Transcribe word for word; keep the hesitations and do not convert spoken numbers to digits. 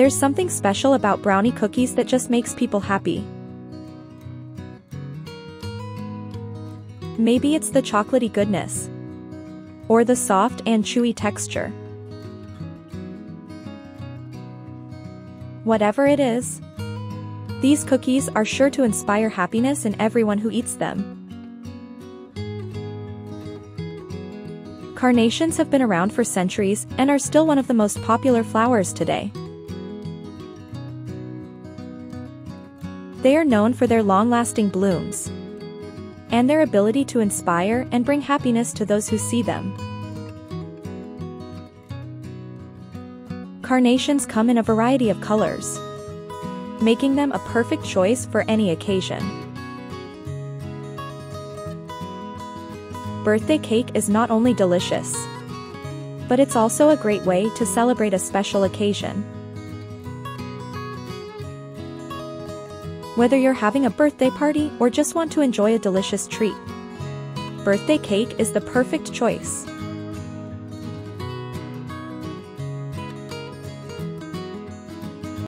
There's something special about brownie cookies that just makes people happy. Maybe it's the chocolatey goodness, or the soft and chewy texture. Whatever it is, these cookies are sure to inspire happiness in everyone who eats them. Carnations have been around for centuries and are still one of the most popular flowers today. They are known for their long-lasting blooms and their ability to inspire and bring happiness to those who see them. Carnations come in a variety of colors, making them a perfect choice for any occasion. Birthday cake is not only delicious, but it's also a great way to celebrate a special occasion. Whether you're having a birthday party or just want to enjoy a delicious treat, birthday cake is the perfect choice.